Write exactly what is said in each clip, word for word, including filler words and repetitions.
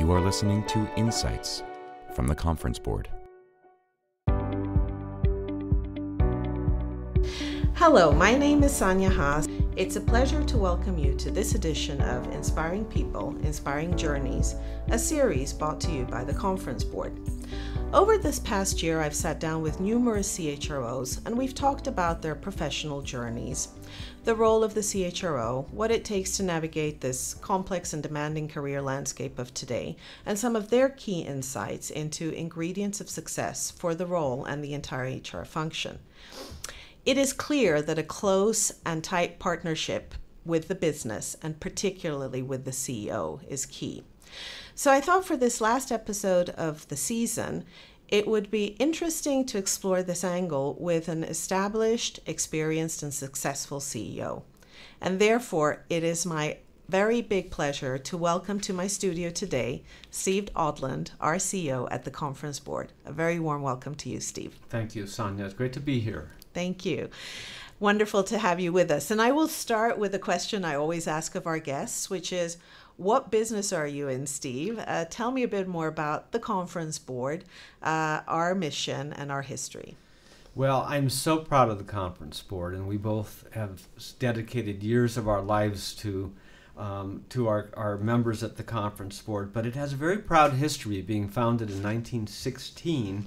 You are listening to Insights from the Conference Board. Hello, my name is Sanja Haas. It's a pleasure to welcome you to this edition of Inspiring People, Inspiring Journeys, a series brought to you by the Conference Board. Over this past year, I've sat down with numerous C H R Os and we've talked about their professional journeys, the role of the C H R O, what it takes to navigate this complex and demanding career landscape of today, and some of their key insights into ingredients of success for the role and the entire H R function. It is clear that a close and tight partnership with the business, and particularly with the C E O, is key. So I thought for this last episode of the season, it would be interesting to explore this angle with an established, experienced, and successful C E O. And therefore, it is my very big pleasure to welcome to my studio today, Steve Odland, our C E O at the Conference Board. A very warm welcome to you, Steve. Thank you, Sanja. It's great to be here. Thank you. Wonderful to have you with us. And I will start with a question I always ask of our guests, which is, what business are you in, Steve? Uh, tell me a bit more about the Conference Board, uh, our mission, and our history. Well, I'm so proud of the Conference Board, and we both have dedicated years of our lives to um, to our, our members at the Conference Board, but it has a very proud history, being founded in nineteen sixteen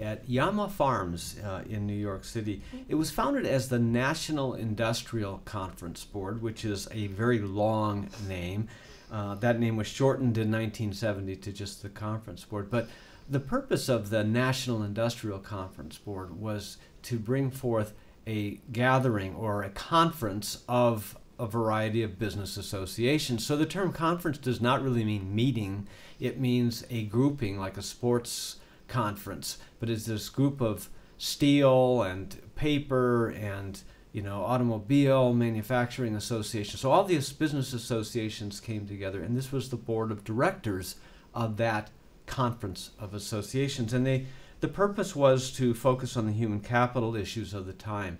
at Yama Farms uh, in New York City. It was founded as the National Industrial Conference Board, which is a very long name. Uh, that name was shortened in nineteen seventy to just the Conference Board. But the purpose of the National Industrial Conference Board was to bring forth a gathering or a conference of a variety of business associations. So the term conference does not really mean meeting. It means a grouping, like a sports conference, but it's this group of steel and paper and you know automobile manufacturing associations. So all these business associations came together, and this was the board of directors of that conference of associations. And they the purpose was to focus on the human capital issues of the time.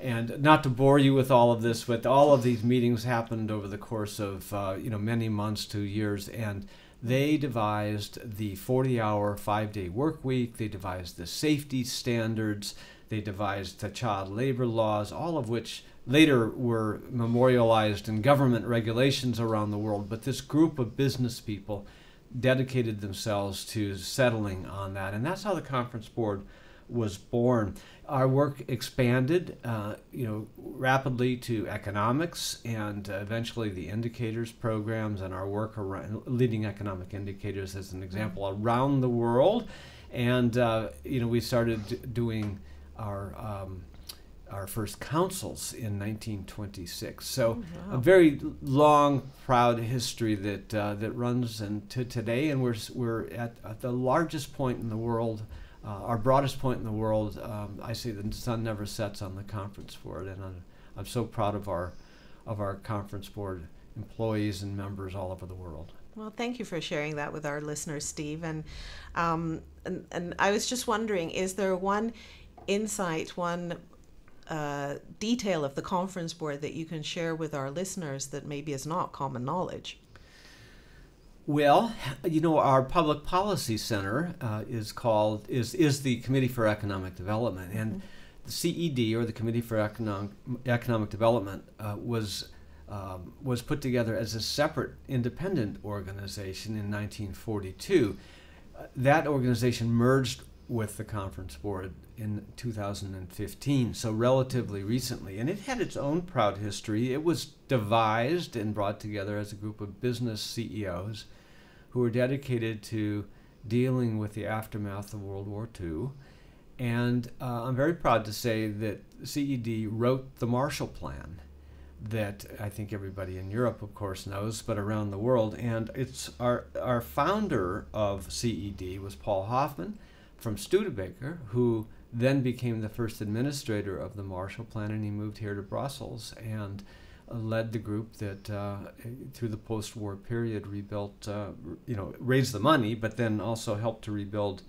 And not to bore you with all of this, but all of these meetings happened over the course of uh, you know many months to years, and they devised the forty-hour, five-day work week. They devised the safety standards. They devised the child labor laws, all of which later were memorialized in government regulations around the world. But this group of business people dedicated themselves to settling on that. And that's how the Conference Board was born. Our work expanded uh, you know, rapidly to economics and uh, eventually the indicators programs, and our work around leading economic indicators as an example around the world. And uh, you know, we started doing our, um, our first councils in nineteen twenty-six. So oh, wow. A very long, proud history that, uh, that runs into today, and we're, we're at, at the largest point in the world. Uh, our broadest point in the world. um, I say the sun never sets on the Conference Board, and I'm, I'm so proud of our, of our Conference Board employees and members all over the world. Well, thank you for sharing that with our listeners, Steve. And, um, and, and I was just wondering, is there one insight, one uh, detail of the Conference Board that you can share with our listeners that maybe is not common knowledge? Well, you know, our Public Policy Center uh, is called, is, is the Committee for Economic Development. And the C E D, or the Committee for Economic, Economic Development, uh, was, um, was put together as a separate independent organization in nineteen forty-two. Uh, that organization merged with the Conference Board in two thousand fifteen, so relatively recently. And it had its own proud history. It was devised and brought together as a group of business C E Os who were dedicated to dealing with the aftermath of World War Two. And uh, I'm very proud to say that C E D wrote the Marshall Plan that I think everybody in Europe, of course, knows, but around the world. And it's our, our founder of C E D was Paul Hoffman from Studebaker, who then became the first administrator of the Marshall Plan, and he moved here to Brussels and led the group that, uh, through the post-war period, rebuilt, uh, you know, raised the money, but then also helped to rebuild,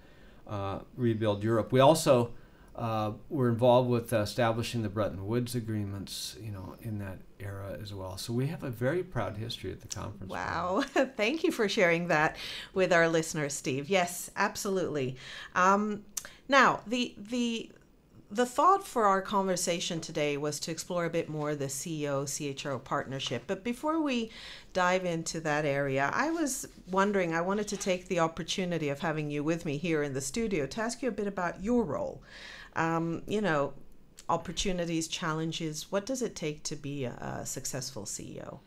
uh, rebuild Europe. We also Uh, we're involved with uh, establishing the Bretton Woods agreements, you know, in that era as well. So we have a very proud history at the conference. Wow. Thank you for sharing that with our listeners, Steve. Yes, absolutely. Um, now, the, the, the thought for our conversation today was to explore a bit more the C E O C H R O partnership. But before we dive into that area, I was wondering, I wanted to take the opportunity of having you with me here in the studio to ask you a bit about your role. Um, you know, opportunities, challenges, what does it take to be a, a successful C E O?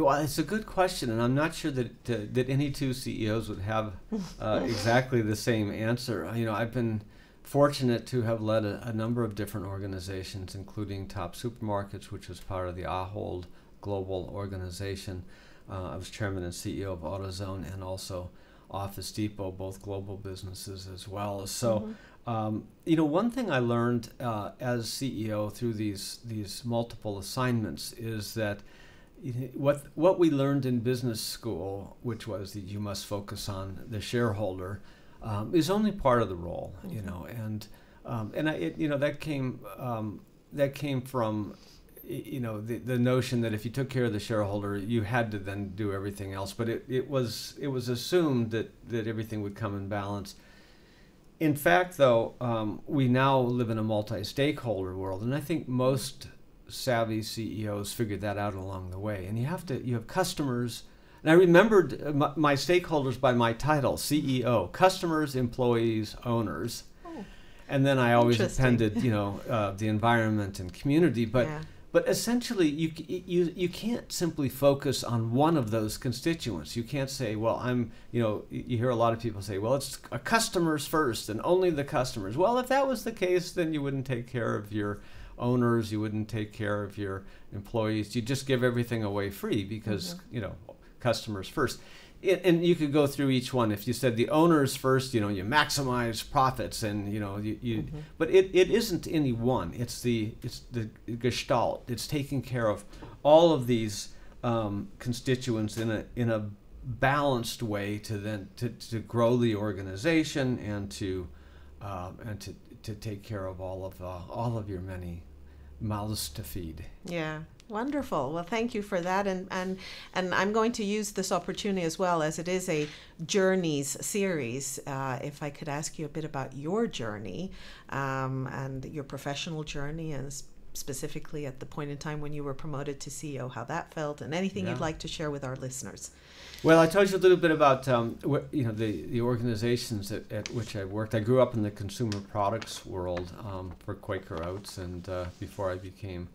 Well, it's a good question, and I'm not sure that uh, that any two C E Os would have uh, exactly the same answer. You know, I've been fortunate to have led a, a number of different organizations, including Top Supermarkets, which was part of the Ahold Global Organization. Uh, I was chairman and C E O of AutoZone and also Office Depot, both global businesses as well. So. Mm-hmm. Um, you know, one thing I learned uh, as C E O through these these multiple assignments is that what what we learned in business school, which was that you must focus on the shareholder, um, is only part of the role. Mm-hmm. You know, and um, and I, it, you know that came um, that came from you know the the notion that if you took care of the shareholder, you had to then do everything else. But it, it was it was assumed that that everything would come in balance. In fact, though, um, we now live in a multi-stakeholder world, and I think most savvy C E Os figured that out along the way. And you have to, you have customers, and I remembered my, my stakeholders by my title, C E O, customers, employees, owners, oh, and then I always appended, you know, uh, the environment and community. But yeah. But essentially, you you you can't simply focus on one of those constituents. You can't say, well, I'm, you know, you hear a lot of people say, well, it's customers first and only the customers. Well, if that was the case, then you wouldn't take care of your owners, you wouldn't take care of your employees. You just give everything away free because, mm-hmm. you know, customers first. It, and you could go through each one. If you said the owners first, you know, you maximize profits, and you know, you. you mm-hmm. But it, it isn't any one. It's the it's the gestalt. It's taking care of all of these um, constituents in a in a balanced way to then to, to grow the organization and to um, and to to take care of all of uh, all of your many mouths to feed. Yeah. Wonderful. Well, thank you for that. And, and and I'm going to use this opportunity as well, as it is a journeys series. Uh, if I could ask you a bit about your journey um, and your professional journey, and specifically at the point in time when you were promoted to C E O, how that felt, and anything yeah. you'd like to share with our listeners. Well, I told you a little bit about um, wh- you know the, the organizations at, at which I worked. I grew up in the consumer products world um, for Quaker Oats, and uh, before I became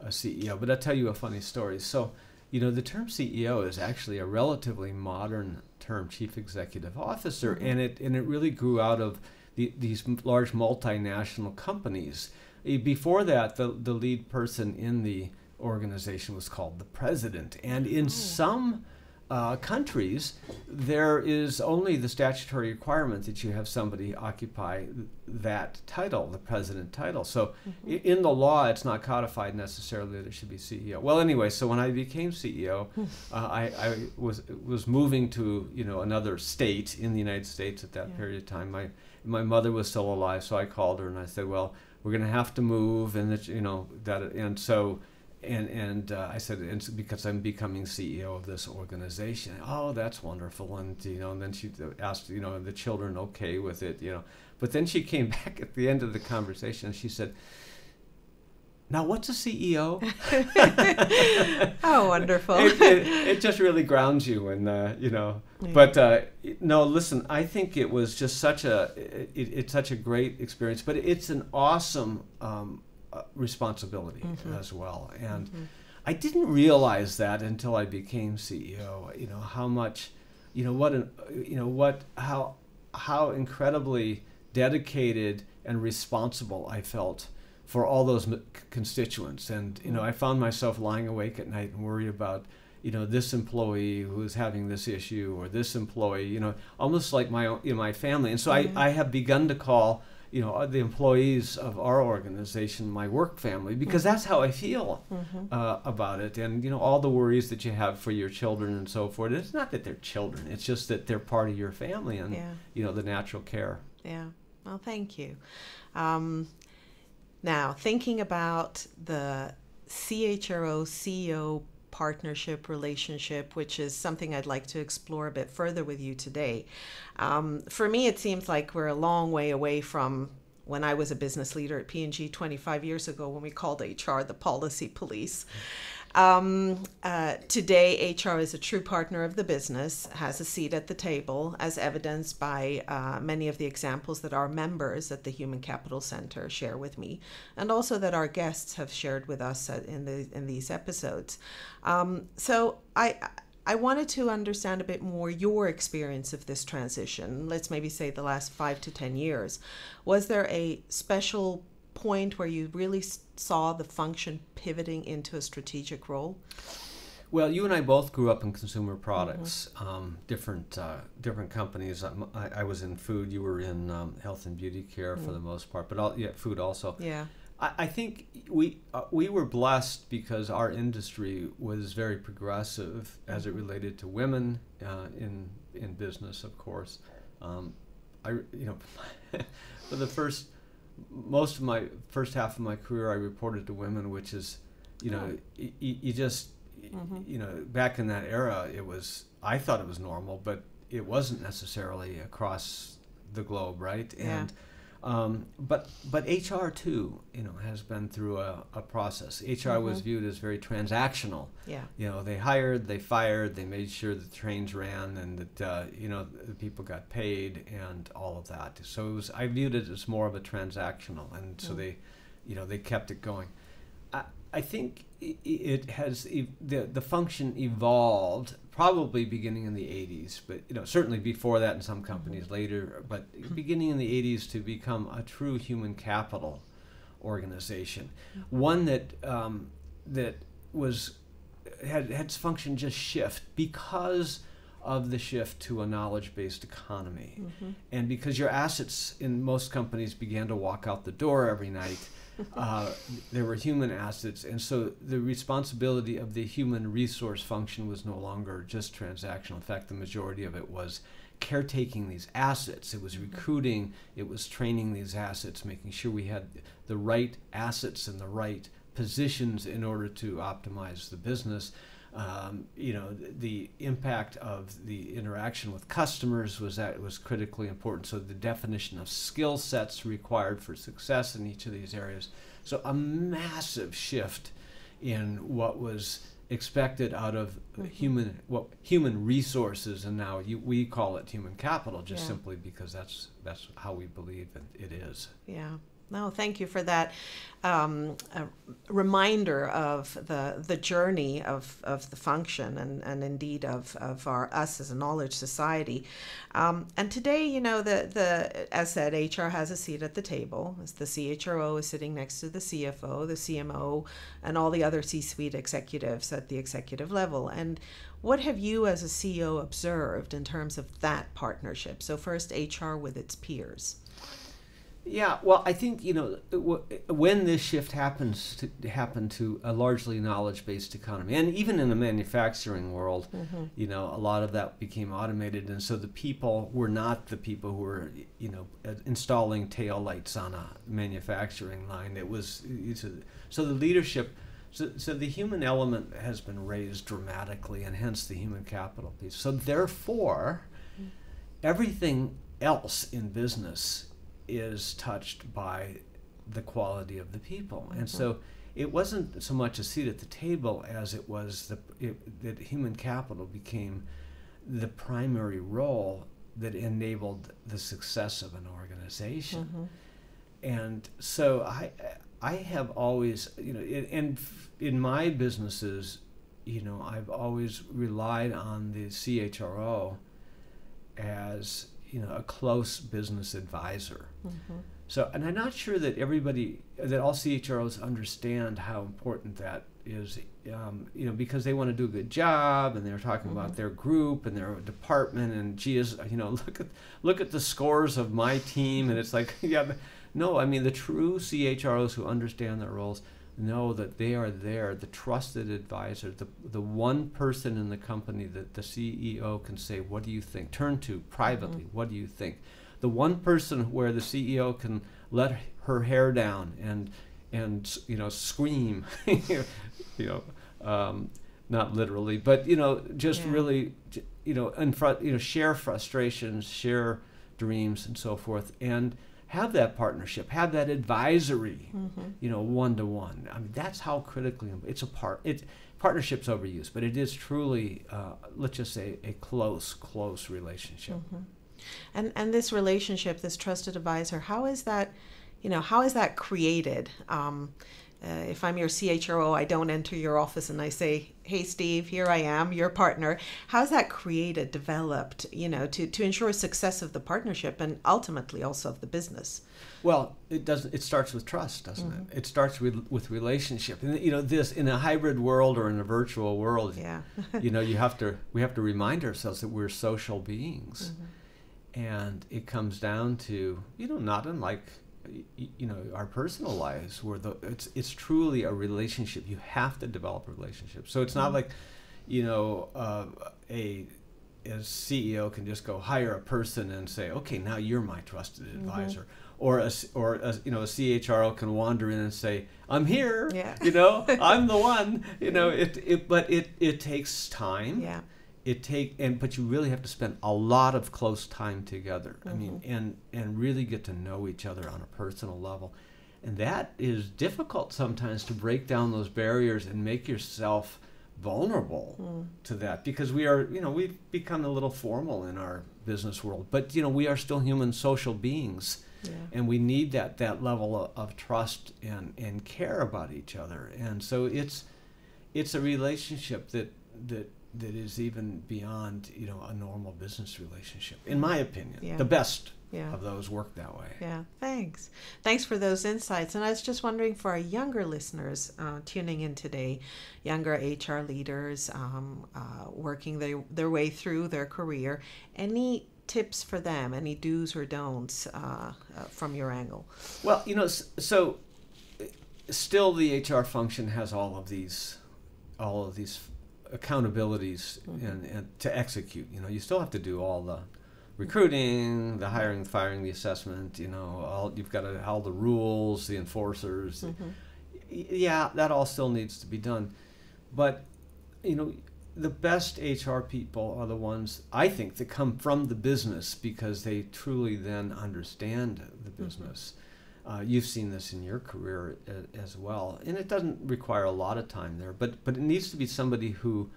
a C E O, but I'll tell you a funny story. So, you know, the term C E O is actually a relatively modern term, chief executive officer, mm-hmm. and it and it really grew out of the, these large multinational companies. Before that, the the lead person in the organization was called the president, and in oh. some uh, countries, there is only the statutory requirement that you have somebody occupy that title, the president title. So mm-hmm. in the law, it's not codified necessarily that it should be C E O. Well, anyway, so when I became C E O, uh, I, I was was moving to you know another state in the United States at that yeah. period of time. My my mother was still alive, so I called her and I said, well, we're going to have to move, and that, you know that, and so. And and uh, I said, it's because I'm becoming C E O of this organization. Oh, that's wonderful. And you know, and then she asked, you know, the children okay with it, you know. But then she came back at the end of the conversation and she said, now what's a C E O? Oh, wonderful. it, it, it just really grounds you, and uh, you know. Yeah. But uh, no, listen, I think it was just such a it, it's such a great experience. But it's an awesome. Um, Uh, responsibility mm-hmm. as well, and mm-hmm. I didn't realize that until I became C E O. You know how much, you know what, an, you know what, how how incredibly dedicated and responsible I felt for all those m- constituents. And you know, I found myself lying awake at night and worry about, you know, this employee who is having this issue or this employee. You know, almost like my own, you know, my family. And so mm-hmm. I I have begun to call. You know, the employees of our organization, my work family, because mm-hmm. that's how I feel mm-hmm. uh, about it. And, you know, all the worries that you have for your children and so forth, it's not that they're children, it's just that they're part of your family and, yeah. you know, the natural care. Yeah. Well, thank you. Um, now, thinking about the C H R O C E O partnership relationship, which is something I'd like to explore a bit further with you today. Um, for me, it seems like we're a long way away from when I was a business leader at P and G twenty-five years ago, when we called H R the policy police. Um, uh, today, H R is a true partner of the business, has a seat at the table, as evidenced by uh, many of the examples that our members at the Human Capital Center share with me, and also that our guests have shared with us in, the, in these episodes. Um, so I, I wanted to understand a bit more your experience of this transition, let's maybe say the last five to ten years. Was there a special point where you really saw the function pivoting into a strategic role? Well, you and I both grew up in consumer products, mm-hmm. um, different uh, different companies. I, I was in food, you were in um, health and beauty care mm. for the most part, but all, yeah, food also. Yeah, I, I think we uh, we were blessed because our industry was very progressive as it related to women uh, in in business, of course. Um, I you know for the first. Most of my first half of my career, I reported to women, which is, you know, oh. y you just, mm-hmm. you know, back in that era, it was, I thought it was normal, but it wasn't necessarily across the globe, right? Yeah. And, um, but, but H R too, you know, has been through a, a process. H R mm-hmm. was viewed as very transactional. Yeah. You know, they hired, they fired, they made sure the trains ran and that, uh, you know, the people got paid and all of that. So it was, I viewed it as more of a transactional. And so mm-hmm. they, you know, they kept it going. I, I think it has, the, the function evolved probably beginning in the eighties, but you know certainly before that in some companies mm-hmm. later, but beginning in the eighties to become a true human capital organization, mm-hmm. one that um, that was had had its function just shift because of the shift to a knowledge-based economy, mm-hmm. and because your assets in most companies began to walk out the door every night. Uh, there were human assets, and so the responsibility of the human resource function was no longer just transactional. In fact, the majority of it was caretaking these assets. It was recruiting, it was training these assets, making sure we had the right assets and the right positions in order to optimize the business. Um, you know, the impact of the interaction with customers was that it was critically important. So the definition of skill sets required for success in each of these areas. So a massive shift in what was expected out of mm-hmm. human well, human resources, and now you, we call it human capital, just yeah. simply because that's that's how we believe it, it is. Yeah. No, thank you for that um, uh, reminder of the the journey of, of the function and, and indeed of, of our us as a knowledge society. Um, and today, you know, the, the as said, H R has a seat at the table. As the C H R O is sitting next to the C F O, the C M O, and all the other C-suite executives at the executive level. And what have you as a C E O observed in terms of that partnership? So first, H R with its peers. Yeah, well, I think, you know, w when this shift happens to happen to a largely knowledge-based economy, and even in the manufacturing world, mm-hmm. you know, a lot of that became automated, and so the people were not the people who were, you know, installing tail lights on a manufacturing line. It was, so the leadership, so, so the human element has been raised dramatically, and hence the human capital piece. So therefore, everything else in business is touched by the quality of the people, and mm-hmm. so it wasn't so much a seat at the table as it was the it, that human capital became the primary role that enabled the success of an organization. Mm-hmm. And so I I have always, you know, it, and in my businesses, you know, I've always relied on the C H R O as, you know, a close business advisor. Mm-hmm. So, and I'm not sure that everybody, that all C H R Os understand how important that is, um, you know, because they want to do a good job, and they're talking mm-hmm. about their group and their department, and gee, is, you know, look at look at the scores of my team, and it's like, yeah, no, I mean, the true C H R Os who understand their roles know that they are there, the trusted advisor, the, the one person in the company that the C E O can say, what do you think? Turn to privately, mm-hmm. what do you think? the one person where the C E O can let her hair down and and you know scream, you know, um, not literally, but you know, just yeah. really, you know, in front, you know, share frustrations, share dreams, and so forth, and have that partnership, have that advisory, mm-hmm. you know, one to one. I mean, that's how critically it's a part. It partnership's overused, but it is truly, uh, let's just say, a close, close relationship. Mm-hmm. And and this relationship, this trusted advisor, how is that, you know, how is that created? Um, uh, if I'm your C H R O, I don't enter your office and I say, "Hey, Steve, here I am, your partner." How is that created, developed, you know, to to ensure success of the partnership and ultimately also of the business? Well, it doesn't. It starts with trust, doesn't mm-hmm. it? It starts with with relationship, and you know, this in a hybrid world or in a virtual world, yeah. you know, you have to we have to remind ourselves that we're social beings. Mm-hmm. And it comes down to, you know, not unlike, you know, our personal lives, where the, it's it's truly a relationship. You have to develop a relationship. So it's not like, you know, uh, a, a C E O can just go hire a person and say, okay, now you're my trusted advisor. Mm-hmm. Or a, or a, you know, a C H R O can wander in and say, I'm here, yeah. you know, I'm the one, you know, it, it, but it, it takes time. Yeah. It take and but you really have to spend a lot of close time together. Mm-hmm. I mean, and and really get to know each other on a personal level, and that is difficult sometimes, to break down those barriers and make yourself vulnerable mm. to that, because we are, you know, we've become a little formal in our business world, but you know, we are still human, social beings, yeah. and we need that that level of, of trust and and care about each other, and so it's it's a relationship that that. that is even beyond, you know, a normal business relationship, in my opinion. Yeah. The best yeah. of those work that way. Yeah, thanks. Thanks for those insights. And I was just wondering, for our younger listeners uh, tuning in today, younger H R leaders um, uh, working their, their way through their career, any tips for them, any do's or don'ts uh, uh, from your angle? Well, you know, so still the H R function has all of these, all of these accountabilities mm-hmm. and, and to execute. You know, you still have to do all the recruiting, the hiring, firing, the assessment, you know, all you've got to, all the rules, the enforcers. Mm-hmm. Yeah, that all still needs to be done. But, you know, the best H R people are the ones, I think, that come from the business, because they truly then understand the business. Mm-hmm. Uh, you've seen this in your career uh, as well, and it doesn't require a lot of time there, but but it needs to be somebody who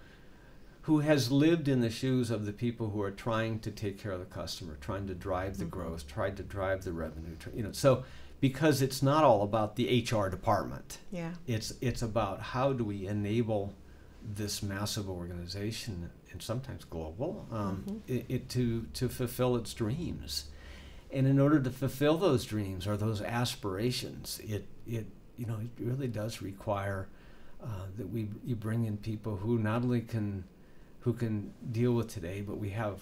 who has lived in the shoes of the people who are trying to take care of the customer, trying to drive the mm-hmm. growth, trying to drive the revenue, you know. So because it's not all about the H R department, yeah, it's it's about how do we enable this massive organization, and sometimes global, um, mm-hmm. it, it to to fulfill its dreams. And in order to fulfill those dreams or those aspirations, it it you know it really does require uh, that we you bring in people who not only can who can deal with today, but we have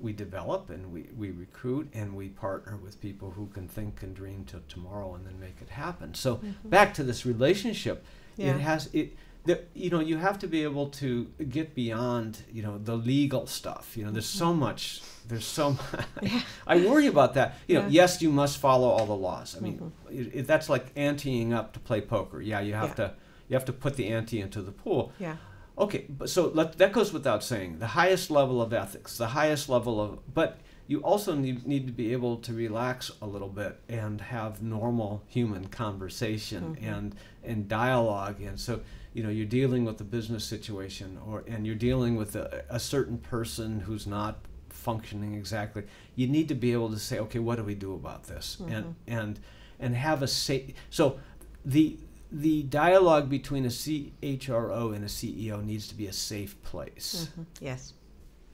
we develop and we, we recruit and we partner with people who can think and dream till tomorrow and then make it happen. So mm-hmm. back to this relationship, yeah. it has it. The, you know, you have to be able to get beyond, you know, the legal stuff. You know, there's so much, there's so much. Yeah. I worry about that. You know, yeah. yes, you must follow all the laws. I mean, mm-hmm. it, it, that's like anteing up to play poker. Yeah, you have yeah. to, you have to put the ante into the pool. Yeah. Okay, but so let, that goes without saying. The highest level of ethics, the highest level of, but you also need, need to be able to relax a little bit and have normal human conversation mm-hmm. and and dialogue, and so. You know, you're dealing with the business situation, or and you're dealing with a, a certain person who's not functioning exactly. You need to be able to say, okay, what do we do about this? Mm-hmm. And and and have a say. So the the dialogue between a C H R O and a C E O needs to be a safe place. Mm-hmm. Yes,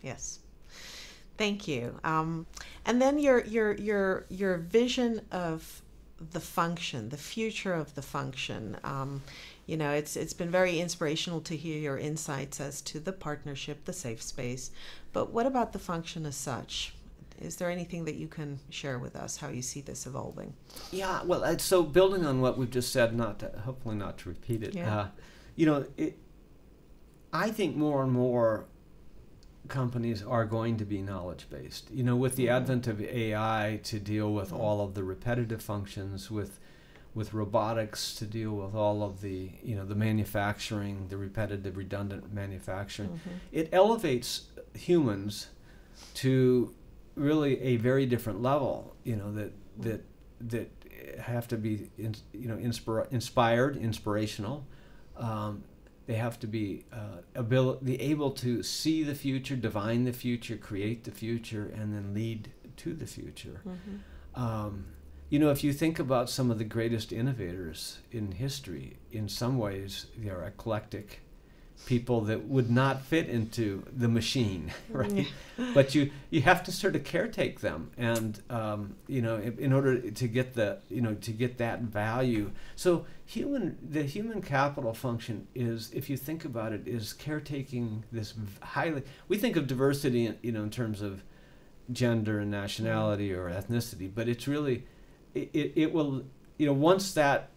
yes. Thank you. Um, and then your your your your vision of the function, the future of the function. Um, You know, it's it's been very inspirational to hear your insights as to the partnership, the safe space. But what about the function as such? Is there anything that you can share with us, how you see this evolving? Yeah, well, so building on what we've just said, not to, hopefully not to repeat it. Yeah. Uh, you know, it, I think more and more companies are going to be knowledge-based. You know, with the advent of A I to deal with all of the repetitive functions, with with robotics to deal with all of the, you know, the manufacturing, the repetitive, redundant manufacturing, mm-hmm. it elevates humans to really a very different level, you know, that that that have to be, in, you know, inspira inspired, inspirational. Um, they have to be uh, abil be able to see the future, divine the future, create the future, and then lead to the future. Mm-hmm. um, you know, if you think about some of the greatest innovators in history, in some ways they are eclectic people that would not fit into the machine, right? Yeah. But you you have to sort of caretake them, and um, you know, in, in order to get the you know to get that value. So human the human capital function is, if you think about it, is caretaking this highly. We think of diversity, in, you know, in terms of gender and nationality or ethnicity, but it's really it it, it will, you know, once that,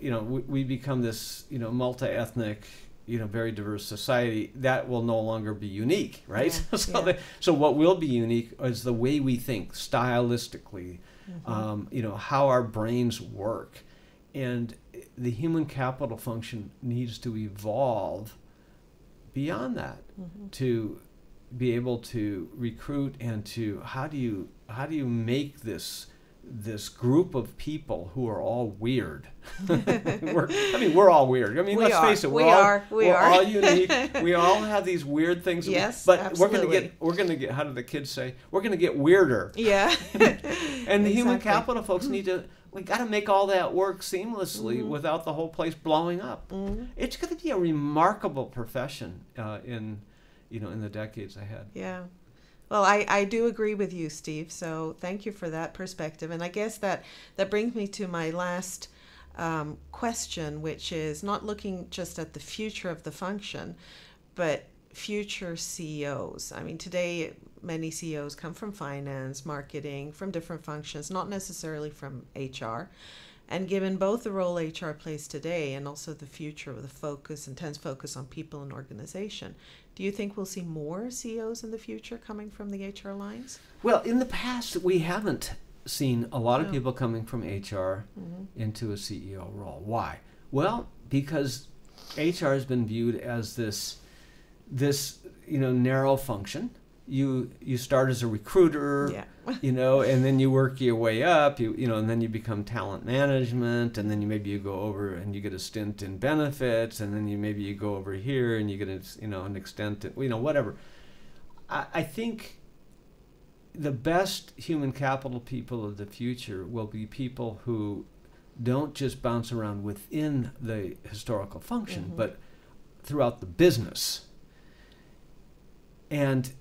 you know, we, we become this, you know, multi-ethnic, you know, very diverse society, that will no longer be unique, right? Yeah, so, yeah. The, so what will be unique is the way we think, stylistically, mm-hmm. um, you know, how our brains work. And the human capital function needs to evolve beyond that, mm-hmm. to be able to recruit and to, how do you, how do you make this this group of people who are all weird. we're, I mean, we're all weird. I mean, we let's are. face it, we're we all, are. We we're are. all unique. We all have these weird things. Yes, but absolutely. we're going to get, we're going to get, how do the kids say? We're going to get weirder. Yeah. and the exactly. human capital folks need to, we got to make all that work seamlessly, mm-hmm. without the whole place blowing up. Mm-hmm. It's going to be a remarkable profession uh, in, you know, in the decades ahead. Yeah. Well, I, I do agree with you, Steve, so thank you for that perspective. And I guess that, that brings me to my last um, question, which is not looking just at the future of the function, but future C E Os. I mean, today, many C E Os come from finance, marketing, from different functions, not necessarily from H R. And given both the role H R plays today and also the future with a focus, intense focus on people and organization, do you think we'll see more C E Os in the future coming from the H R lines? Well, in the past, we haven't seen a lot of no. people coming from H R mm-hmm. into a C E O role. Why? Well, because H R has been viewed as this, this you know, narrow function. You you start as a recruiter, yeah. you know, and then you work your way up, you you know, and then you become talent management, and then you maybe you go over and you get a stint in benefits, and then you maybe you go over here and you get a, you know, an extent, you know, whatever. I, I think the best human capital people of the future will be people who don't just bounce around within the historical function, mm-hmm. but throughout the business. And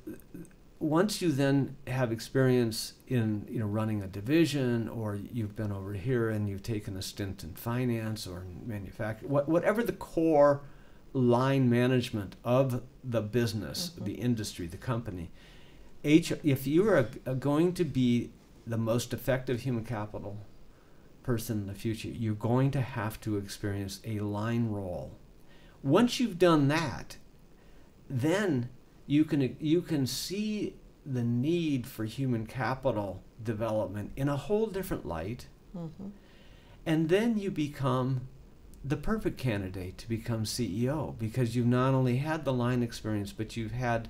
once you then have experience in, you know, running a division, or you've been over here and you've taken a stint in finance or manufacturing, what, whatever the core line management of the business, mm-hmm. the industry, the company, H R, if you are a, a going to be the most effective human capital person in the future, you're going to have to experience a line role. Once you've done that, then You can, you can see the need for human capital development in a whole different light. Mm-hmm. And then you become the perfect candidate to become C E O, because you've not only had the line experience, but you've had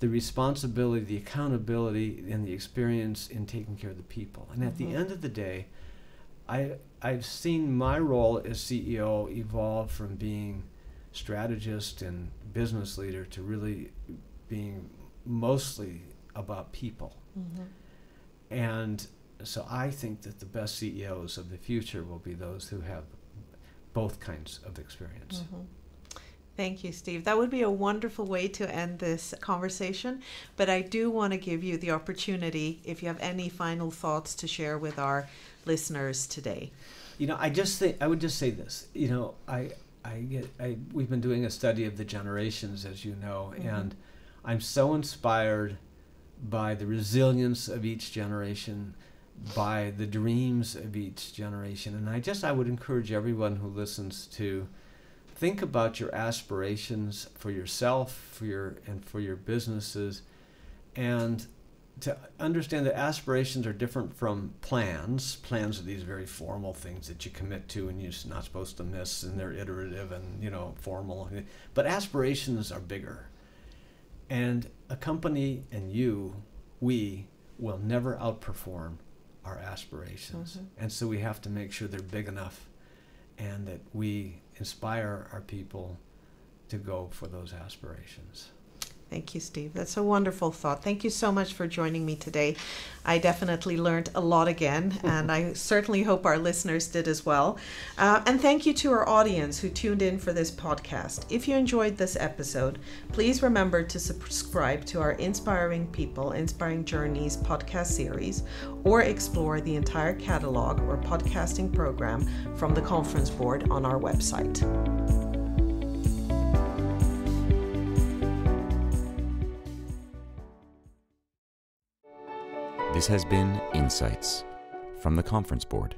the responsibility, the accountability, and the experience in taking care of the people. And at mm-hmm. the end of the day, I, I've seen my role as C E O evolve from being strategist and business leader to really being mostly about people. Mm-hmm. And so I think that the best C E Os of the future will be those who have both kinds of experience. Mm-hmm. Thank you, Steve. That would be a wonderful way to end this conversation, but I do want to give you the opportunity if you have any final thoughts to share with our listeners today. You know, I just think, I would just say this, you know, I I get, I, we've been doing a study of the generations, as you know, mm-hmm. and I'm so inspired by the resilience of each generation, by the dreams of each generation. And I just, I would encourage everyone who listens to think about your aspirations for yourself, for your and for your businesses, and to understand that aspirations are different from plans. Plans are these very formal things that you commit to and you're not supposed to miss, and they're iterative and, you know, formal. But aspirations are bigger. And a company and you, we, will never outperform our aspirations. Mm-hmm. And so we have to make sure they're big enough and that we inspire our people to go for those aspirations. Thank you, Steve. That's a wonderful thought. Thank you so much for joining me today. I definitely learned a lot again, and I certainly hope our listeners did as well. Uh, and thank you to our audience who tuned in for this podcast. If you enjoyed this episode, please remember to subscribe to our Inspiring People, Inspiring Journeys podcast series, or explore the entire catalog or podcasting program from the Conference Board on our website. This has been Insights from the Conference Board.